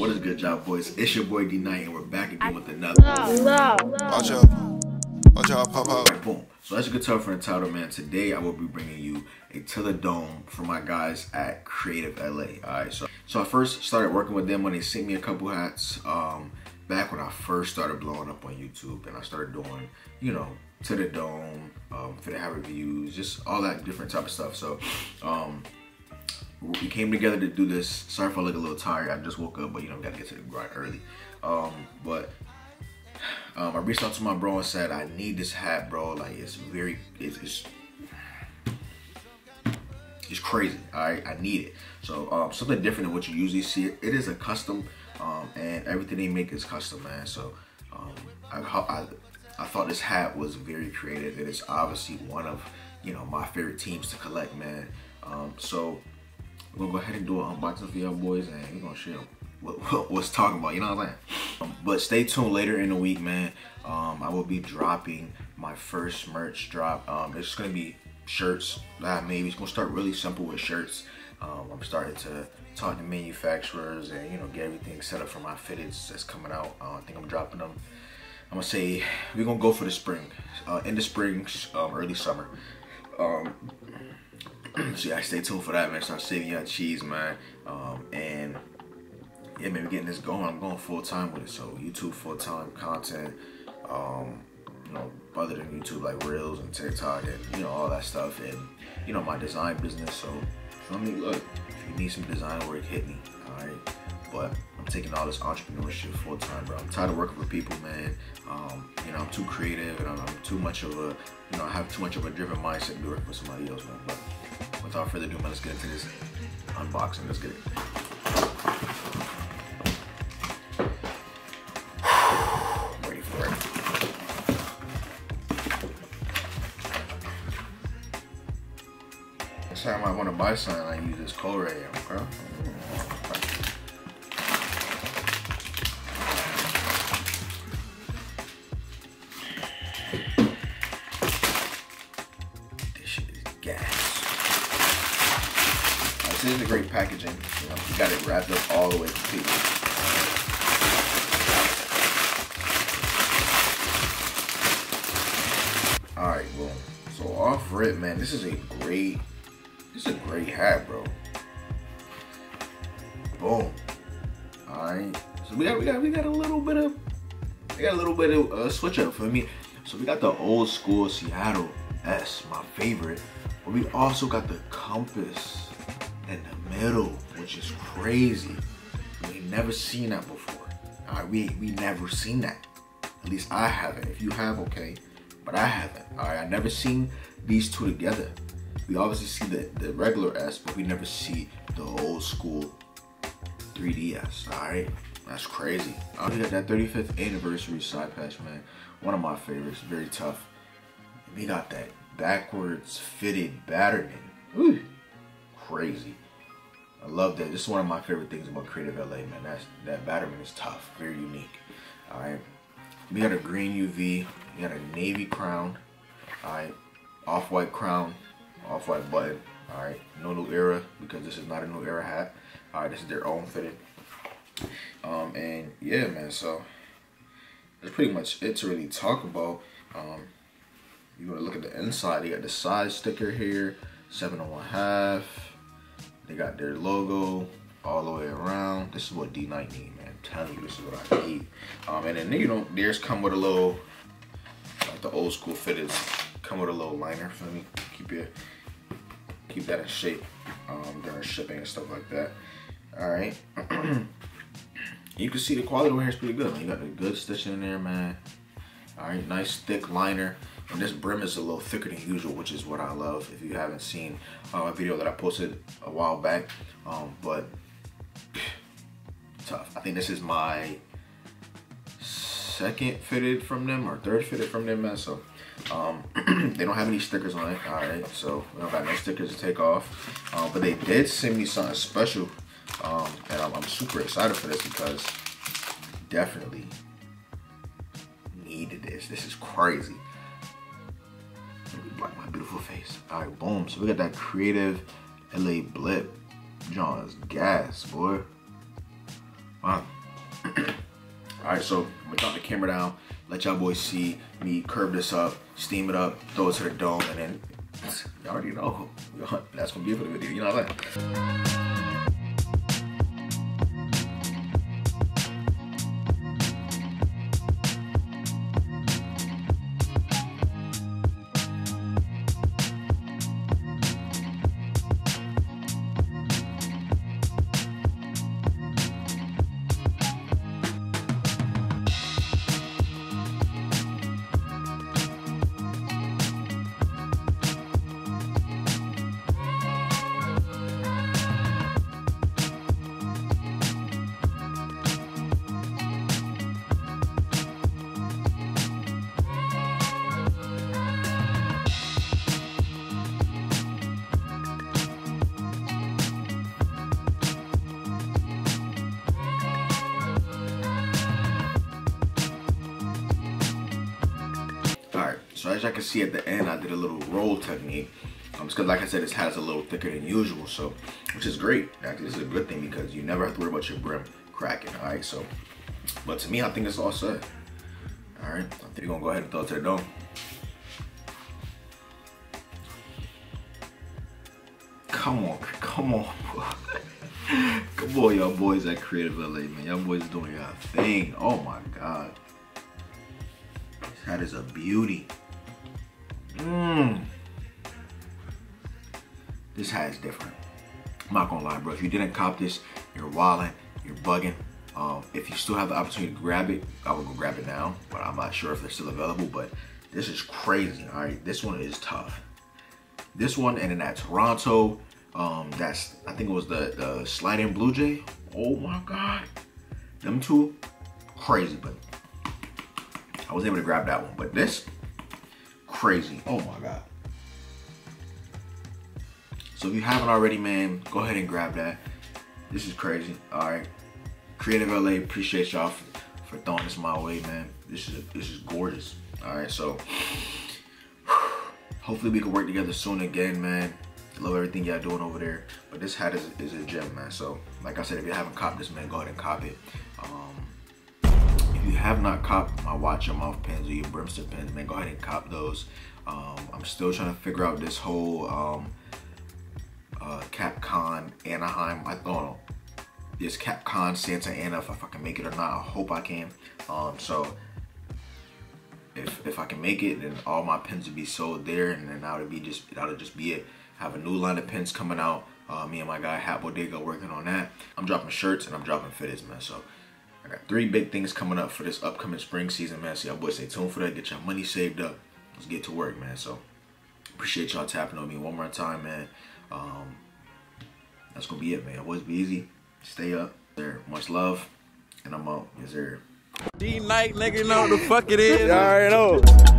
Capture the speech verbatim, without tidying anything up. What is good, y'all boys? It's your boy D Knight, and we're back again with another. Love, love, love. Watch out! Watch out! Pop out! Right, boom. So as you can tell from the title, man, today I will be bringing you a to the dome for my guys at Creative L A. All right. So, so I first started working with them when they sent me a couple hats. Um, back when I first started blowing up on YouTube, and I started doing, you know, to the dome, um, for the hat reviews, just all that different type of stuff. So, um. we came together to do this. Sorry if I look a little tired. I just woke up, but you know, gotta get to the grind early. Um, but um, I reached out to my bro and said, I need this hat, bro. Like, it's very, it's, it's, it's crazy. All right, I need it. So um, something different than what you usually see. It is a custom, um, and everything they make is custom, man. So um, I, I, I thought this hat was very creative. It is obviously one of, you know, my favorite teams to collect, man. Um, so we're gonna go ahead and do an unboxing for y'all boys, and we're gonna share what, what, what's talking about, you know what I'm saying? Um, but stay tuned later in the week, man. Um, I will be dropping my first merch drop. Um, it's gonna be shirts, that maybe it's gonna start really simple with shirts. Um, I'm starting to talk to manufacturers and, you know, get everything set up for my fitteds that's coming out. Uh, I think I'm dropping them. I'm gonna say we're gonna go for the spring, uh, end of spring, um, early summer. Um, So yeah, stay tuned for that, man. Start saving your cheese, man. Um, and yeah, man, we're getting this going. I'm going full time with it. So YouTube full time content, um, you know, other than YouTube, like Reels and TikTok and, you know, all that stuff, and, you know, my design business. So feel me, look, if you need some design work, hit me. All right. But I'm taking all this entrepreneurship full time, bro. I'm tired of working with people, man. Um, you know, I'm too creative, and I'm, I'm too much of a, you know, I have too much of a driven mindset to be working with somebody else, man. But without further ado, man, let's get into this unboxing. Let's get it. Ready for it. Next time I want to buy something, I use this code right here, bro. This is a great packaging. You know, you got it wrapped up all the way complete. All right, boom. So off rip, man. This is a great, this is a great hat, bro. Boom. All right. So we got, we got, we got a little bit of, we got a little bit of uh, switch up for me. So we got the old school Seattle S, my favorite, but we also got the compass in the middle, which is crazy. We never seen that before. All right, we we never seen that. At least I haven't. If you have, okay, but I haven't. All right, I never seen these two together. We obviously see the the regular S, but we never see the old school three D S. All right, that's crazy. I right, got that thirty-fifth anniversary side patch, man. One of my favorites. Very tough. We got that backwards fitted battered in. Ooh, crazy. I love that. This is one of my favorite things about Creative L A, man. That's, that batterman is tough, very unique. All right, we got a green U V, we got a navy crown, all right, off-white crown, off-white button, all right, no new era, because this is not a new era hat. All right, this is their own fitted. Um, and yeah, man, so that's pretty much it to really talk about. Um, you want to look at the inside, they got the size sticker here, seven and one half. They got their logo all the way around. This is what D nine need, man. I'm telling you, this is what I need. Um, and then, you know, theirs come with a little, like the old school fitteds, come with a little liner for me. Keep your, keep that in shape um, during shipping and stuff like that. All right. You can see the quality over here is pretty good, man. You got the good stitching in there, man. All right, nice thick liner. And this brim is a little thicker than usual, which is what I love. If you haven't seen uh, a video that I posted a while back, um, but tough. I think this is my second fitted from them or third fitted from them, man. So um, they don't have any stickers on it. All right, so we don't got no stickers to take off. Uh, but they did send me something special, um, and I'm, I'm super excited for this because definitely needed this. This is crazy. Like my beautiful face. All right, boom. So we got that Creative L A blip. John's gas, boy. Wow. Alright, so I'm gonna drop the camera down, let y'all boys see me curve this up, steam it up, throw it to the dome, and then y'all already know. That's gonna be it for the video, you know what I mean? So as I can see at the end, I did a little roll technique. Um, because like I said, this hat is a little thicker than usual, so which is great. Actually, this is a good thing because you never have to worry about your brim cracking. All right, so but to me, I think it's all set. All right, I think we're gonna go ahead and throw it to the dome. Come on, come on, boy. Come on, y'all boys at Creative L A, man. Y'all boys doing your thing. Oh my God, this hat is a beauty. Mmm. This hat is different. I'm not gonna lie, bro. If you didn't cop this, you're wilding, you're bugging. Um, if you still have the opportunity to grab it, I would go grab it now, but I'm not sure if they're still available, but this is crazy, all right? This one is tough. This one, and then that Toronto, um, that's, I think it was the, the sliding Blue Jay. Oh my God. Them two, crazy, but I was able to grab that one, but this, crazy. Oh my God. So if you haven't already, man, go ahead and grab that. This is crazy. All right, Creative L A, appreciate y'all for, for throwing this my way, man. This is this is gorgeous. All right, so hopefully we can work together soon again, man. Love everything y'all doing over there, but this hat is, is a gem, man. So like I said, if you haven't copped this, man, go ahead and cop it. um If you have not copped my Watch Your Mouth pins or your Brimster pins, man, go ahead and cop those. Um, I'm still trying to figure out this whole um, uh, CapCon Anaheim. I don't know. This CapCon Santa Ana, if I can make it or not. I hope I can. Um, so if if I can make it, then all my pins would be sold there, and then that would be just that'll just be it. I have a new line of pins coming out. Uh, me and my guy Hat Bodega working on that. I'm dropping shirts and I'm dropping fitteds, man. So I got three big things coming up for this upcoming spring season, man. So y'all boys stay tuned for that. Get your money saved up. Let's get to work, man. So appreciate y'all tapping on me one more time, man. Um, that's going to be it, man. Always be easy. Stay up. There. Much love. And I'm out. Yes, sir. D-Night, nigga, you know what the fuck it is. Y'all already know.